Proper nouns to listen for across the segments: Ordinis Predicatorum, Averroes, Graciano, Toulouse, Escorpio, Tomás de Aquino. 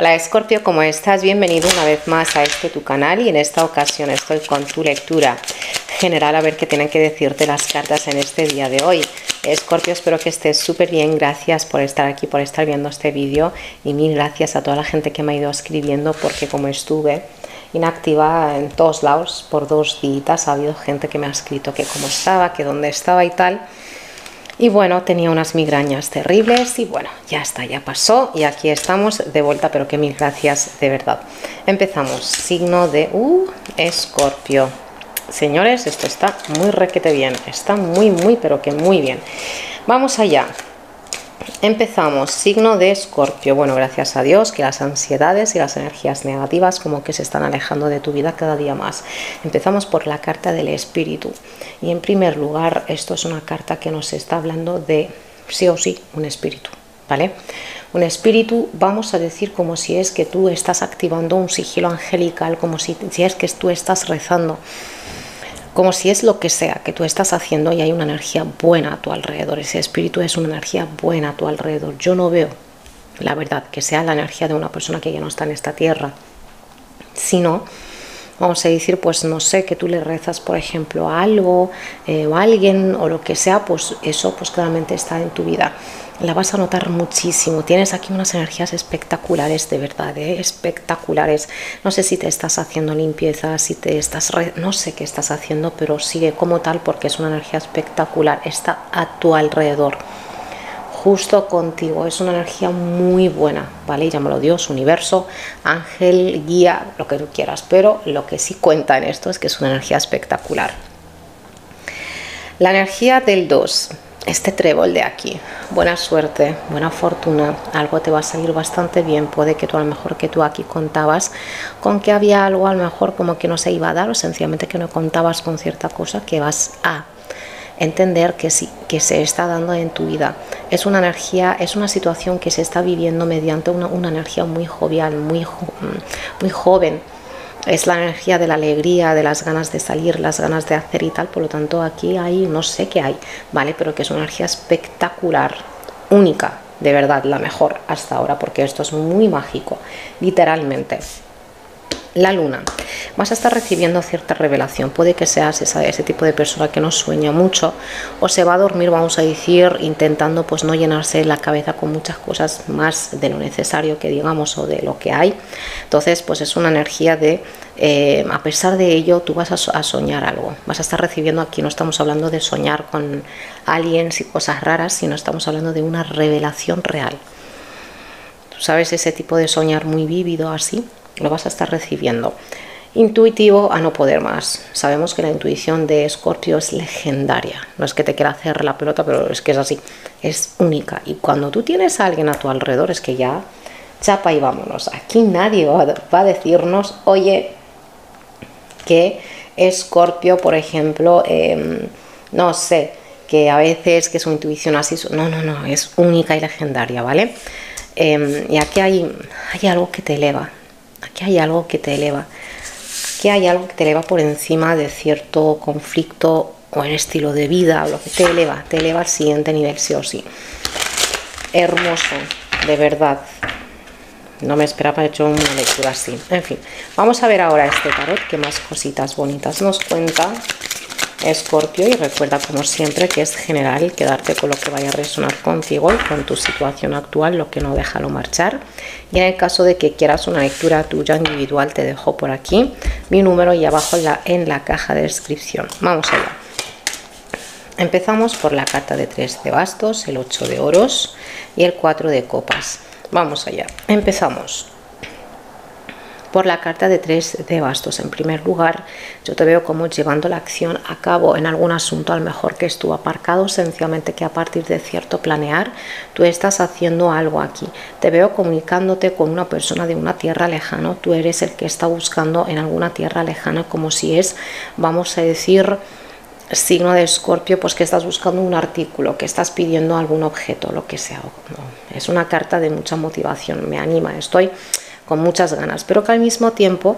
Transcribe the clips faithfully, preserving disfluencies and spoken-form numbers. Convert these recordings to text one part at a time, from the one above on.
Hola Escorpio, ¿cómo estás? Bienvenido una vez más a este tu canal y en esta ocasión estoy con tu lectura general a ver qué tienen que decirte las cartas en este día de hoy. Escorpio, espero que estés súper bien, gracias por estar aquí, por estar viendo este vídeo y mil gracias a toda la gente que me ha ido escribiendo porque como estuve inactiva en todos lados por dos días ha habido gente que me ha escrito que cómo estaba, que dónde estaba y tal. Y bueno, tenía unas migrañas terribles y bueno, ya está, ya pasó y aquí estamos de vuelta, pero que mil gracias de verdad. Empezamos, signo de uh, Escorpio. Señores, esto está muy requete bien, está muy, muy, pero que muy bien. Vamos allá. Empezamos, signo de Escorpio. Bueno, gracias a Dios que las ansiedades y las energías negativas como que se están alejando de tu vida cada día más. Empezamos por la carta del espíritu. Y en primer lugar, esto es una carta que nos está hablando de sí o sí un espíritu, ¿vale? Un espíritu, vamos a decir, como si es que tú estás activando un sigilo angelical, como si, si es que tú estás rezando. Como si es lo que sea que tú estás haciendo y hay una energía buena a tu alrededor. Ese espíritu es una energía buena a tu alrededor. Yo no veo, la verdad, que sea la energía de una persona que ya no está en esta tierra. Sino, vamos a decir, pues no sé, que tú le rezas, por ejemplo, a algo eh, o a alguien o lo que sea, pues eso pues claramente está en tu vida. La vas a notar muchísimo. Tienes aquí unas energías espectaculares, de verdad, ¿eh? Espectaculares. No sé si te estás haciendo limpieza, si te estás... Re... No sé qué estás haciendo, pero sigue como tal porque es una energía espectacular. Está a tu alrededor, justo contigo. Es una energía muy buena, ¿vale? Llámalo Dios, universo, ángel, guía, lo que tú quieras. Pero lo que sí cuenta en esto es que es una energía espectacular. La energía del dos. Este trébol de aquí, buena suerte, buena fortuna, algo te va a salir bastante bien. Puede que tú a lo mejor que tú aquí contabas con que había algo a lo mejor como que no se iba a dar o sencillamente que no contabas con cierta cosa que vas a entender que sí, que se está dando en tu vida. Es una energía, es una situación que se está viviendo mediante una, una energía muy jovial, muy, jo, muy joven. Es la energía de la alegría, de las ganas de salir, las ganas de hacer y tal. Por lo tanto, aquí hay, no sé qué hay, ¿vale? Pero que es una energía espectacular, única, de verdad, la mejor hasta ahora, porque esto es muy mágico, literalmente. La luna. Vas a estar recibiendo cierta revelación. Puede que seas esa, ese tipo de persona que no sueña mucho o se va a dormir, vamos a decir, intentando pues no llenarse la cabeza con muchas cosas más de lo necesario que digamos o de lo que hay. Entonces pues es una energía de, eh, a pesar de ello, tú vas a, a soñar algo. Vas a estar recibiendo aquí, no estamos hablando de soñar con aliens y cosas raras, sino estamos hablando de una revelación real. ¿Tú sabes ese tipo de soñar muy vívido así? Lo vas a estar recibiendo. Intuitivo a no poder más. Sabemos que la intuición de Escorpio es legendaria. No es que te quiera hacer la pelota, pero es que es así. Es única. Y cuando tú tienes a alguien a tu alrededor, es que ya chapa y vámonos. Aquí nadie va a decirnos, oye, que Escorpio, por ejemplo, eh, no sé, que a veces que su intuición así... No, no, no, es única y legendaria, ¿vale? Eh, y aquí hay, hay algo que te eleva. Aquí hay algo que te eleva, aquí hay algo que te eleva por encima de cierto conflicto o el estilo de vida, o lo que te eleva, te eleva al siguiente nivel sí o sí. Hermoso, de verdad, no me esperaba hecho una lectura así. En fin, vamos a ver ahora este tarot, que más cositas bonitas nos cuenta Escorpio. Y recuerda como siempre que es general, quedarte con lo que vaya a resonar contigo y con tu situación actual, lo que no, déjalo marchar. Y en el caso de que quieras una lectura tuya individual, te dejo por aquí mi número y abajo en la, en la caja de descripción. Vamos allá. Empezamos por la carta de tres de bastos, el ocho de oros y el cuatro de copas. Vamos allá. Empezamos por la carta de tres de bastos. En primer lugar, yo te veo como llevando la acción a cabo en algún asunto, a lo mejor que estuvo aparcado, sencillamente que a partir de cierto planear, tú estás haciendo algo aquí. Te veo comunicándote con una persona de una tierra lejana, tú eres el que está buscando en alguna tierra lejana, como si es, vamos a decir, signo de Escorpio, pues que estás buscando un artículo, que estás pidiendo algún objeto, lo que sea. No, es una carta de mucha motivación, me anima, estoy con muchas ganas, pero que al mismo tiempo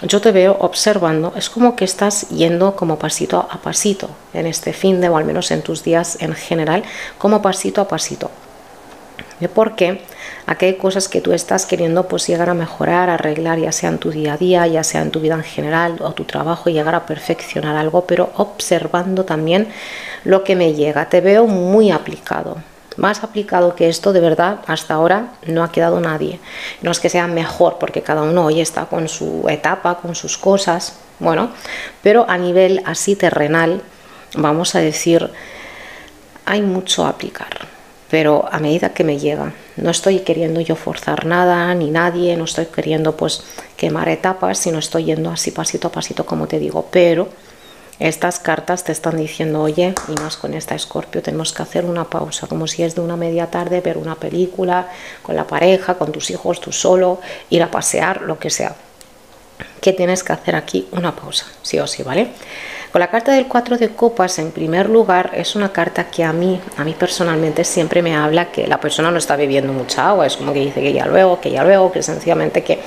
yo te veo observando, es como que estás yendo como pasito a pasito en este fin de, o al menos en tus días en general, como pasito a pasito. porque aquí hay cosas que tú estás queriendo pues llegar a mejorar, arreglar, ya sea en tu día a día, ya sea en tu vida en general o tu trabajo, llegar a perfeccionar algo, pero observando también lo que me llega. Te veo muy aplicado, más aplicado que esto, de verdad, hasta ahora no ha quedado nadie. No es que sea mejor, porque cada uno hoy está con su etapa, con sus cosas, bueno, pero a nivel así terrenal, vamos a decir, hay mucho a aplicar, pero a medida que me llega. No estoy queriendo yo forzar nada, ni nadie, no estoy queriendo pues quemar etapas, sino estoy yendo así pasito a pasito, como te digo, pero estas cartas te están diciendo, oye, y más con esta Escorpio, tenemos que hacer una pausa, como si es de una media tarde, ver una película, con la pareja, con tus hijos, tú solo, ir a pasear, lo que sea. ¿Qué tienes que hacer aquí? Una pausa, sí o sí, ¿vale? Con la carta del cuatro de copas, en primer lugar, es una carta que a mí, a mí personalmente siempre me habla que la persona no está bebiendo mucha agua, es como que dice que ya luego, que ya luego, que sencillamente que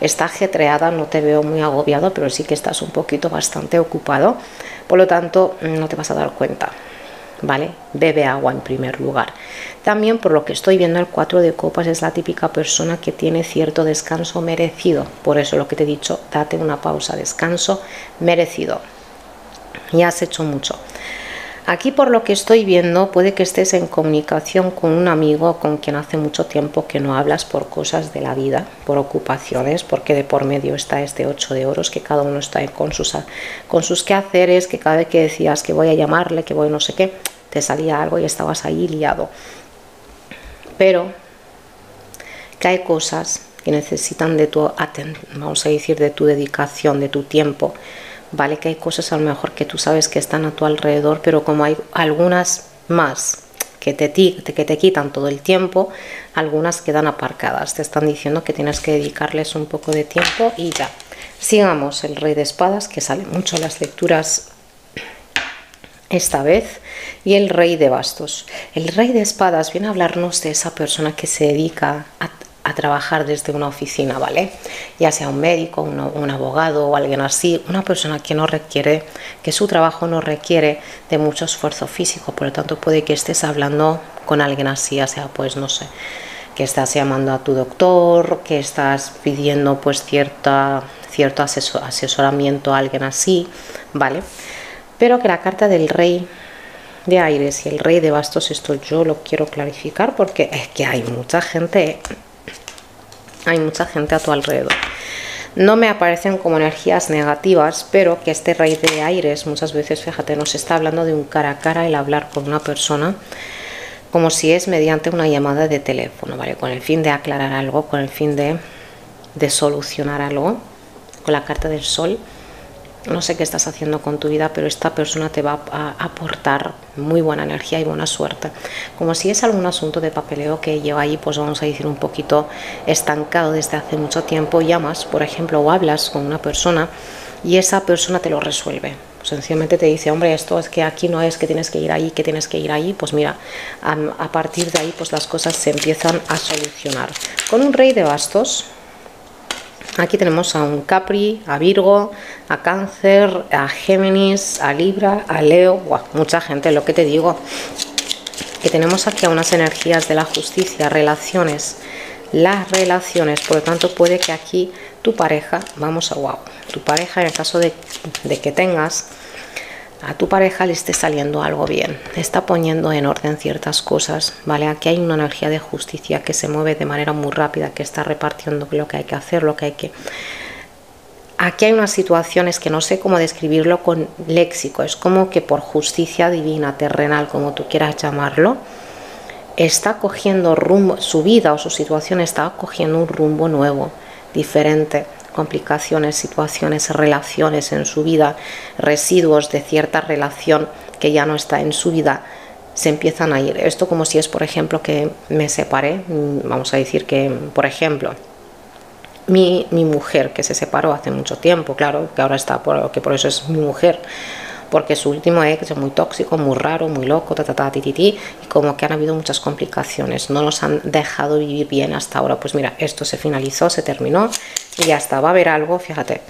está ajetreada, no te veo muy agobiado, pero sí que estás un poquito bastante ocupado, por lo tanto no te vas a dar cuenta, ¿vale? Bebe agua en primer lugar. También por lo que estoy viendo, el cuatro de copas es la típica persona que tiene cierto descanso merecido, por eso lo que te he dicho, date una pausa, descanso merecido. Ya has hecho mucho. Aquí por lo que estoy viendo, puede que estés en comunicación con un amigo con quien hace mucho tiempo que no hablas por cosas de la vida, por ocupaciones, porque de por medio está este ocho de oros, que cada uno está con sus, con sus quehaceres, que cada vez que decías que voy a llamarle, que voy no sé qué, te salía algo y estabas ahí liado. Pero que hay cosas que necesitan de tu atención, vamos a decir, de tu dedicación, de tu tiempo. Vale, que hay cosas a lo mejor que tú sabes que están a tu alrededor, pero como hay algunas más que te, que te quitan todo el tiempo, algunas quedan aparcadas. Te están diciendo que tienes que dedicarles un poco de tiempo y ya. Sigamos, el rey de espadas, que sale mucho en las lecturas esta vez, y el rey de bastos. El rey de espadas viene a hablarnos de esa persona que se dedica a a trabajar desde una oficina, ¿vale? Ya sea un médico, un, un abogado o alguien así, una persona que no requiere, que su trabajo no requiere de mucho esfuerzo físico, por lo tanto puede que estés hablando con alguien así, ya sea pues no sé, que estás llamando a tu doctor, que estás pidiendo pues cierta, cierto asesor, asesoramiento a alguien así, ¿vale? Pero que la carta del rey de aires y el rey de bastos, esto yo lo quiero clarificar porque es que hay mucha gente, ¿eh? Hay mucha gente a tu alrededor. No me aparecen como energías negativas, pero que este rey de aires muchas veces, fíjate, nos está hablando de un cara a cara, el hablar con una persona, como si es mediante una llamada de teléfono, ¿vale? Con el fin de aclarar algo, con el fin de, de solucionar algo. Con la carta del sol, no sé qué estás haciendo con tu vida, pero esta persona te va a aportar muy buena energía y buena suerte. Como si es algún asunto de papeleo que lleva ahí, pues vamos a decir, un poquito estancado desde hace mucho tiempo. Llamas, por ejemplo, o hablas con una persona y esa persona te lo resuelve. Sencillamente te dice, hombre, esto es que aquí no es que tienes que ir ahí, que tienes que ir ahí. Pues mira, a, a partir de ahí pues las cosas se empiezan a solucionar. Con un rey de bastos, aquí tenemos a un Capri, a Virgo, a Cáncer, a Géminis, a Libra, a Leo. Buah, mucha gente, lo que te digo. Que tenemos aquí a unas energías de la justicia, relaciones, las relaciones. Por lo tanto, puede que aquí tu pareja, vamos a wow, tu pareja, en el caso de, de que tengas, a tu pareja le esté saliendo algo bien, está poniendo en orden ciertas cosas, ¿vale? Aquí hay una energía de justicia que se mueve de manera muy rápida, que está repartiendo lo que hay que hacer, lo que hay que... Aquí hay unas situaciones que no sé cómo describirlo con léxico, es como que por justicia divina, terrenal, como tú quieras llamarlo, está cogiendo rumbo, su vida o su situación está cogiendo un rumbo nuevo, diferente. Complicaciones, situaciones, relaciones en su vida, residuos de cierta relación que ya no está en su vida, se empiezan a ir. Esto como si es, por ejemplo, que me separé, vamos a decir que, por ejemplo, mi, mi mujer, que se separó hace mucho tiempo, claro, que ahora está, por, que por eso es mi mujer, porque su último ex es muy tóxico, muy raro, muy loco, ta, ta, ta, ti, ti, ti, y como que han habido muchas complicaciones, no nos han dejado vivir bien hasta ahora. Pues mira, esto se finalizó, se terminó y ya está. Va a haber algo, fíjate.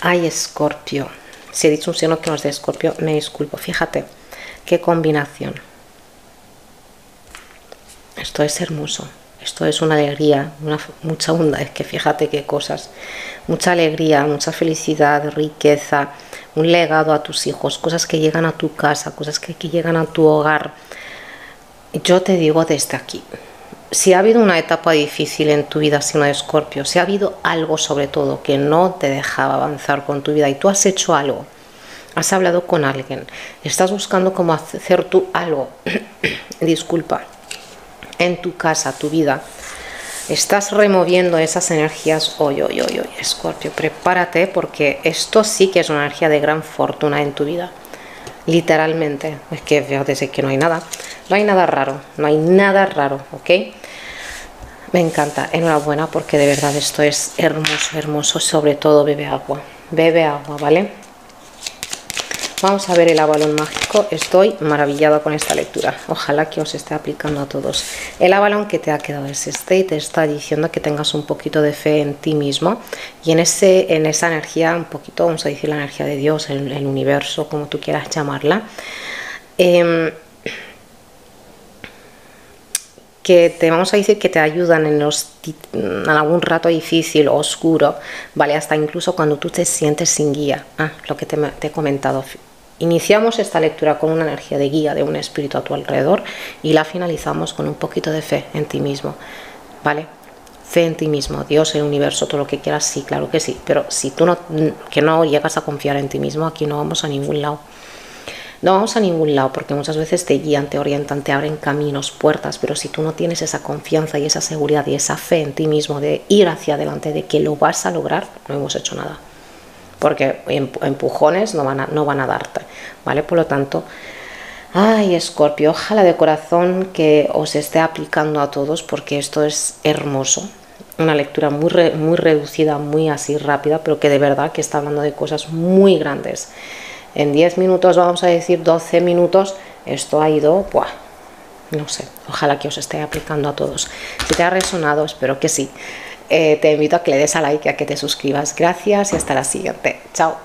Ay, Escorpio, si he dicho un signo que no es de Escorpio, me disculpo, fíjate, qué combinación, Esto es hermoso, esto es una alegría, una, mucha onda. Es que fíjate qué cosas, mucha alegría, mucha felicidad, riqueza, un legado a tus hijos, cosas que llegan a tu casa, cosas que, que llegan a tu hogar. Yo te digo desde aquí, si ha habido una etapa difícil en tu vida, signo de Escorpio, si ha habido algo sobre todo que no te dejaba avanzar con tu vida y tú has hecho algo, has hablado con alguien, estás buscando cómo hacer tú algo, disculpa, en tu casa, tu vida, estás removiendo esas energías hoy, hoy, hoy, hoy, Escorpio, prepárate porque esto sí que es una energía de gran fortuna en tu vida. Literalmente, es que fíjate, es que no hay nada, no hay nada raro, no hay nada raro, ¿ok? Me encanta, enhorabuena porque de verdad esto es hermoso, hermoso, sobre todo bebe agua, bebe agua, ¿vale? Vamos a ver el avalón mágico, estoy maravillada con esta lectura, ojalá que os esté aplicando a todos. El avalón que te ha quedado es este y te está diciendo que tengas un poquito de fe en ti mismo y en, ese, en esa energía, un poquito, vamos a decir la energía de Dios, el, el universo, como tú quieras llamarla, eh, que te vamos a decir que te ayudan en, los, en algún rato difícil, oscuro, ¿vale? Hasta incluso cuando tú te sientes sin guía, ah, lo que te, te he comentado. Iniciamos esta lectura con una energía de guía, de un espíritu a tu alrededor y la finalizamos con un poquito de fe en ti mismo, ¿vale? Fe en ti mismo, Dios, el universo, todo lo que quieras, sí, claro que sí, pero si tú no, que no llegas a confiar en ti mismo, aquí no vamos a ningún lado. No vamos a ningún lado porque muchas veces te guían, te orientan, te abren caminos, puertas, pero si tú no tienes esa confianza y esa seguridad y esa fe en ti mismo de ir hacia adelante, de que lo vas a lograr, no hemos hecho nada. Porque empujones no van a, no van a darte, ¿vale? Por lo tanto, ay, Escorpio, ojalá de corazón que os esté aplicando a todos porque esto es hermoso. Una lectura muy, re, muy reducida, muy así rápida, pero que de verdad que está hablando de cosas muy grandes. En diez minutos, vamos a decir doce minutos, esto ha ido, ¡buah! No sé, ojalá que os esté aplicando a todos. Si te ha resonado, espero que sí. Eh, te invito a que le des a like, a que te suscribas. Gracias y hasta la siguiente. Chao.